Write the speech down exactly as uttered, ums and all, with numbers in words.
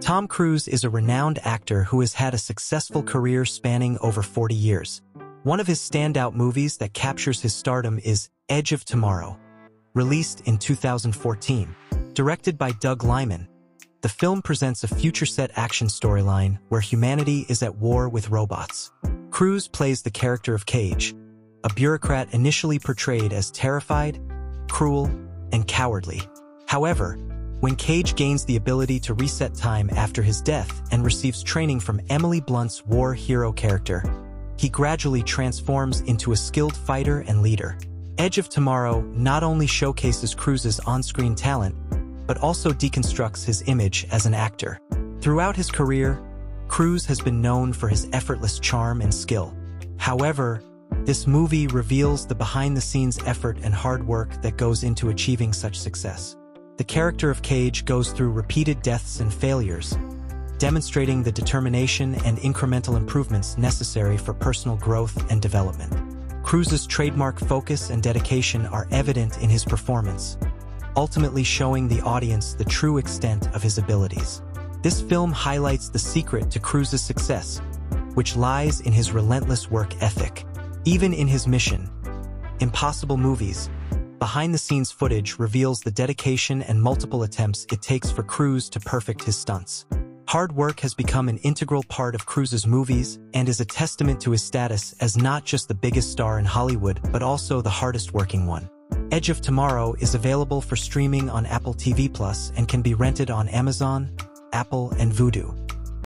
Tom Cruise is a renowned actor who has had a successful career spanning over forty years. One of his standout movies that captures his stardom is Edge of Tomorrow, released in two thousand fourteen. Directed by Doug Liman, the film presents a future-set action storyline where humanity is at war with robots. Cruise plays the character of Cage, a bureaucrat initially portrayed as terrified, cruel, and cowardly. However, when Cage gains the ability to reset time after his death and receives training from Emily Blunt's war hero character, he gradually transforms into a skilled fighter and leader. Edge of Tomorrow not only showcases Cruise's on-screen talent, but also deconstructs his image as an actor. Throughout his career, Cruise has been known for his effortless charm and skill. However, this movie reveals the behind-the-scenes effort and hard work that goes into achieving such success. The character of Cage goes through repeated deaths and failures, demonstrating the determination and incremental improvements necessary for personal growth and development. Cruise's trademark focus and dedication are evident in his performance, ultimately showing the audience the true extent of his abilities. This film highlights the secret to Cruise's success, which lies in his relentless work ethic. Even in his Mission Impossible movies, behind-the-scenes footage reveals the dedication and multiple attempts it takes for Cruise to perfect his stunts. Hard work has become an integral part of Cruise's movies and is a testament to his status as not just the biggest star in Hollywood, but also the hardest-working one. Edge of Tomorrow is available for streaming on Apple T V Plus and can be rented on Amazon, Apple, and Vudu.